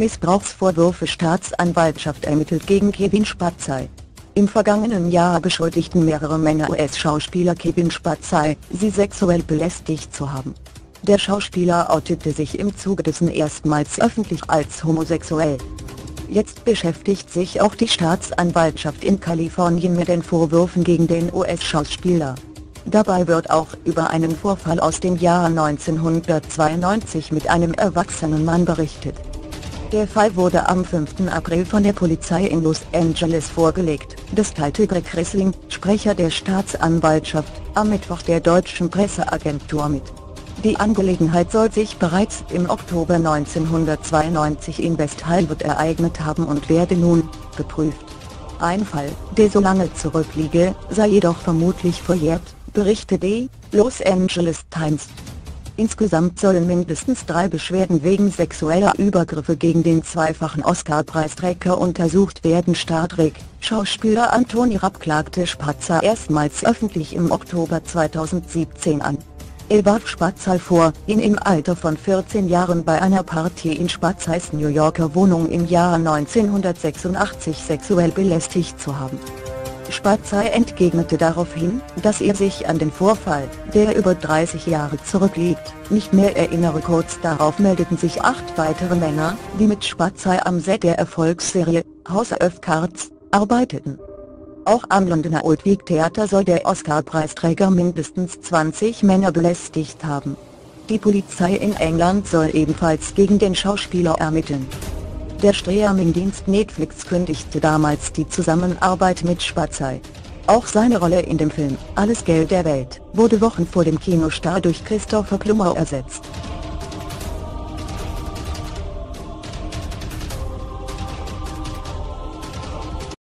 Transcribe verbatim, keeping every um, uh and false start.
Missbrauchsvorwürfe. Staatsanwaltschaft ermittelt gegen Kevin Spacey. Im vergangenen Jahr beschuldigten mehrere Männer U S-Schauspieler Kevin Spacey, sie sexuell belästigt zu haben. Der Schauspieler outete sich im Zuge dessen erstmals öffentlich als homosexuell. Jetzt beschäftigt sich auch die Staatsanwaltschaft in Kalifornien mit den Vorwürfen gegen den U S-Schauspieler. Dabei wird auch über einen Vorfall aus dem Jahr neunzehnhundertzweiundneunzig mit einem erwachsenen Mann berichtet. Der Fall wurde am fünften April von der Polizei in Los Angeles vorgelegt. Das teilte Greg Rissling, Sprecher der Staatsanwaltschaft, am Mittwoch der deutschen Presseagentur mit. Die Angelegenheit soll sich bereits im Oktober neunzehnhundertzweiundneunzig in West Hollywood ereignet haben und werde nun geprüft. Ein Fall, der so lange zurückliege, sei jedoch vermutlich verjährt, berichtete die Los Angeles Times. Insgesamt sollen mindestens drei Beschwerden wegen sexueller Übergriffe gegen den zweifachen Oscar-Preisträger untersucht werden. Stark, Schauspieler Anthony Rapp klagte Spacey erstmals öffentlich im Oktober zweitausendsiebzehn an. Er warf Spacey vor, ihn im Alter von vierzehn Jahren bei einer Party in Spaceys New Yorker Wohnung im Jahr neunzehnhundertsechsundachtzig sexuell belästigt zu haben. Spacey entgegnete daraufhin, dass er sich an den Vorfall, der über dreißig Jahre zurückliegt, nicht mehr erinnere. Kurz darauf meldeten sich acht weitere Männer, die mit Spacey am Set der Erfolgsserie House of Cards arbeiteten. Auch am Londoner Old Vic Theater soll der Oscar-Preisträger mindestens zwanzig Männer belästigt haben. Die Polizei in England soll ebenfalls gegen den Schauspieler ermitteln. Der Streamingdienst Netflix kündigte damals die Zusammenarbeit mit Spacey. Auch seine Rolle in dem Film Alles Geld der Welt wurde Wochen vor dem Kinostart durch Christopher Plummer ersetzt.